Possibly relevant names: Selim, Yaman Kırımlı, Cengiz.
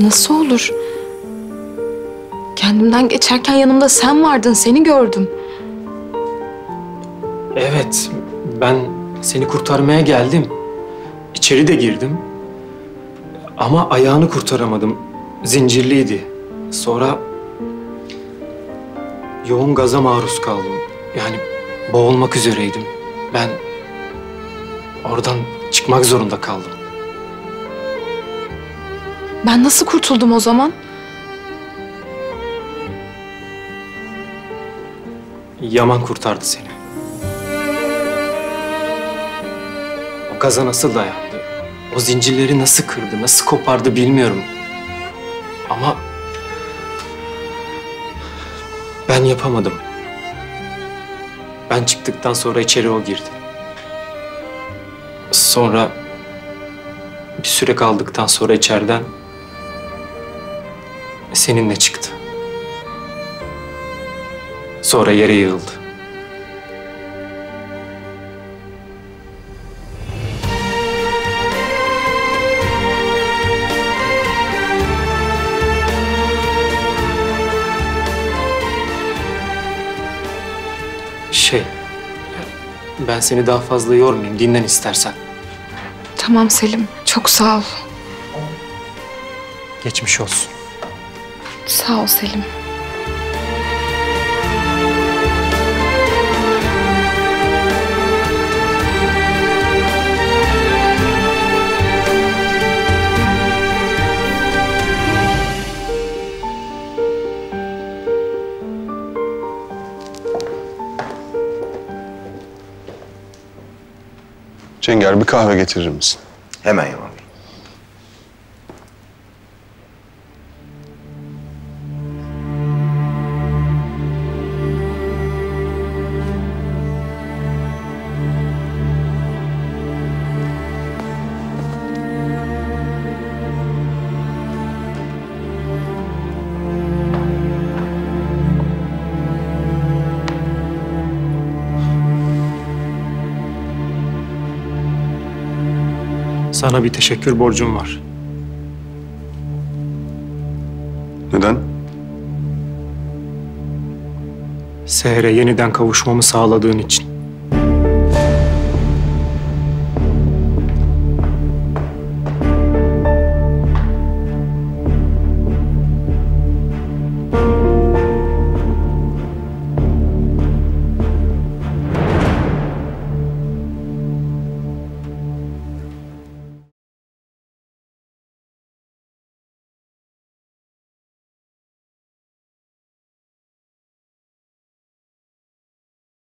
Nasıl olur? Kendimden geçerken yanımda sen vardın, seni gördüm. Evet, ben seni kurtarmaya geldim. İçeri de girdim. Ama ayağını kurtaramadım. Zincirliydi. Sonra yoğun gaza maruz kaldım. Yani boğulmak üzereydim. Ben oradan çıkmak zorunda kaldım. Ben nasıl kurtuldum o zaman? Yaman kurtardı seni. O gaza nasıl dayandı? O zincirleri nasıl kırdı, nasıl kopardı bilmiyorum. Ama ben yapamadım. Ben çıktıktan sonra içeri o girdi. Sonra bir süre kaldıktan sonra içeriden seninle çıktı. Sonra yere yığıldı. Ben seni daha fazla yormayayım. Dinlen istersen. Tamam Selim. Çok sağ ol. Geçmiş olsun. Sağ ol Selim. Cengiz, bir kahve getirir misin? Hemen Yaman Bey. Sana bir teşekkür borcum var. Neden? Seher'e yeniden kavuşmamı sağladığın için.